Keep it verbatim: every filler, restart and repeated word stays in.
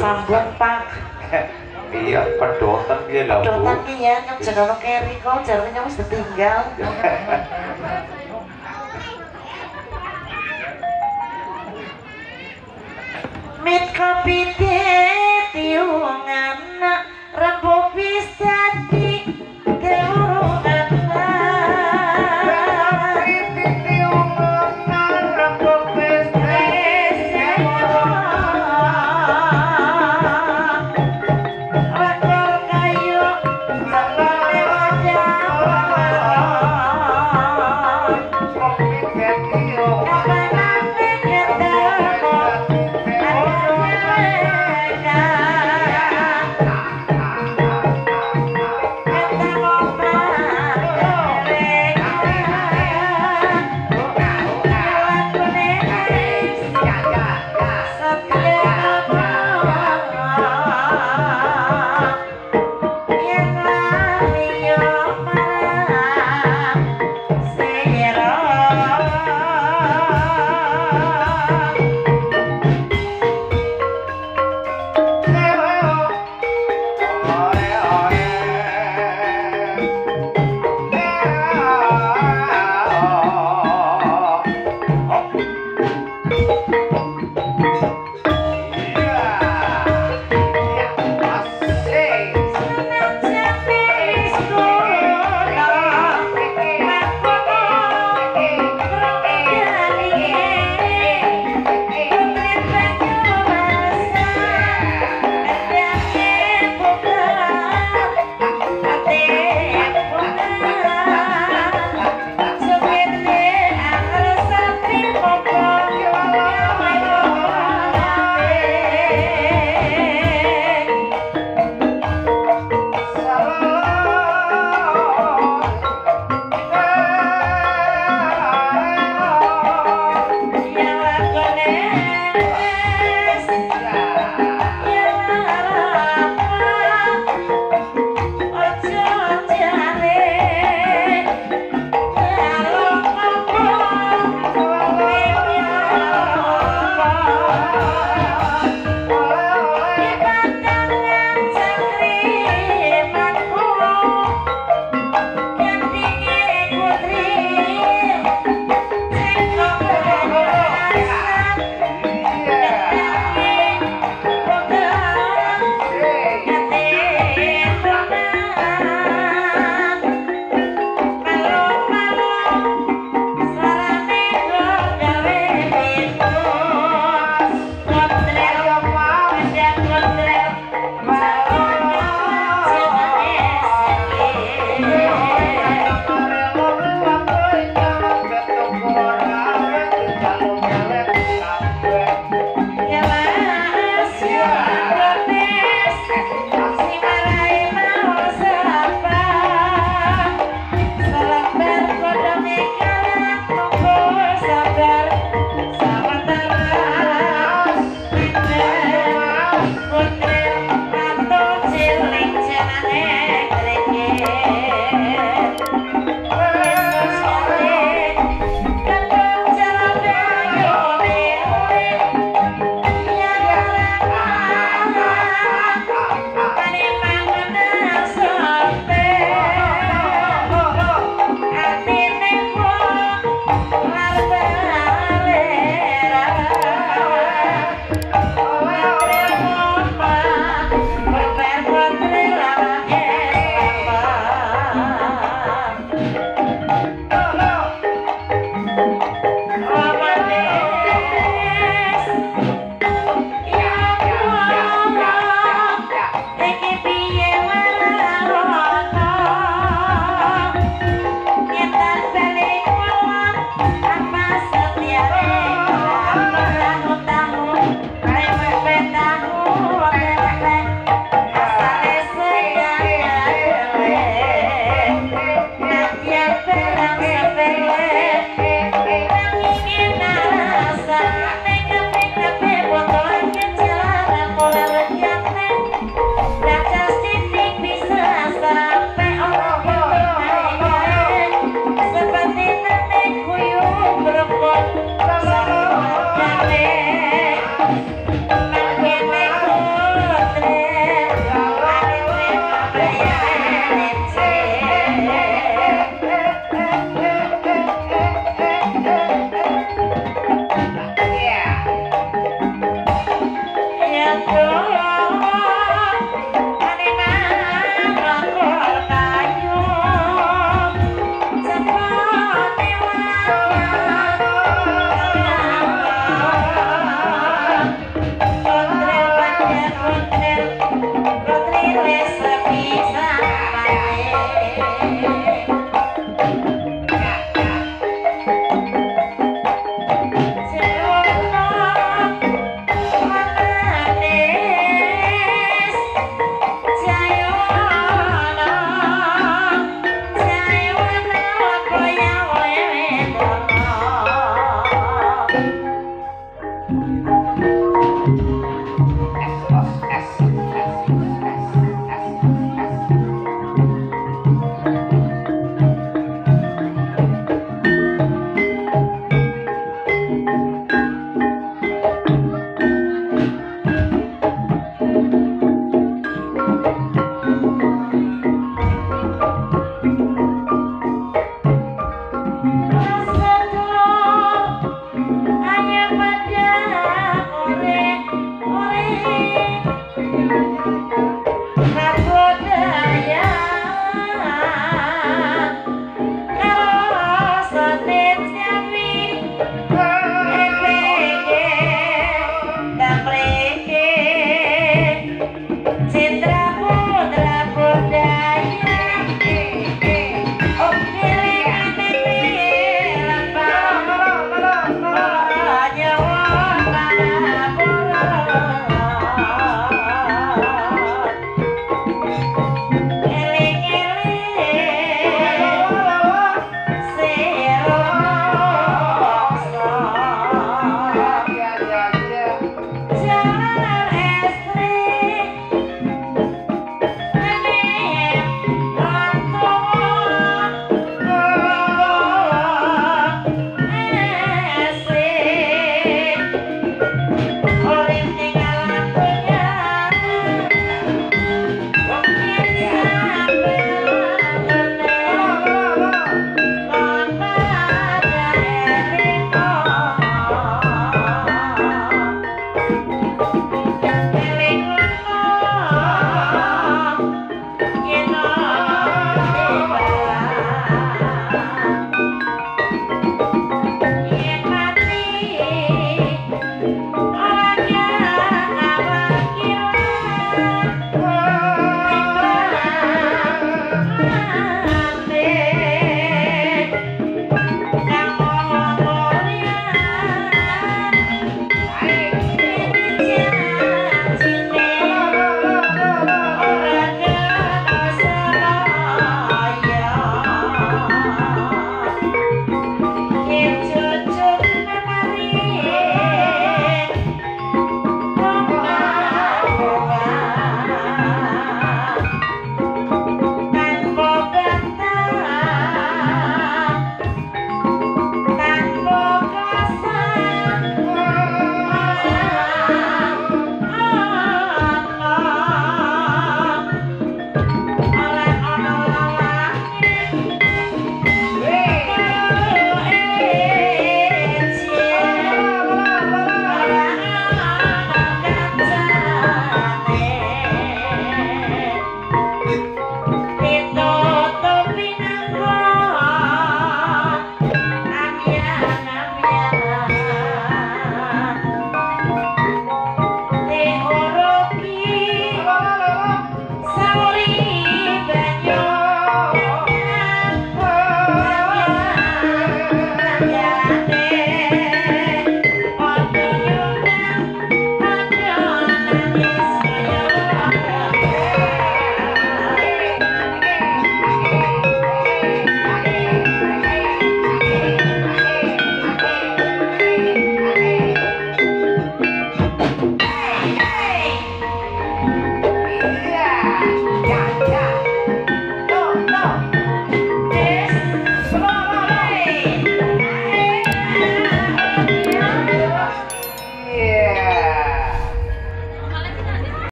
Sambut pak. Iya, pedotan dia lho. Pedotan dia yang jeneng Keri kok jarene wis ditinggal. Mit kopi tiung anak rebo bisa di keurungan. Hari titik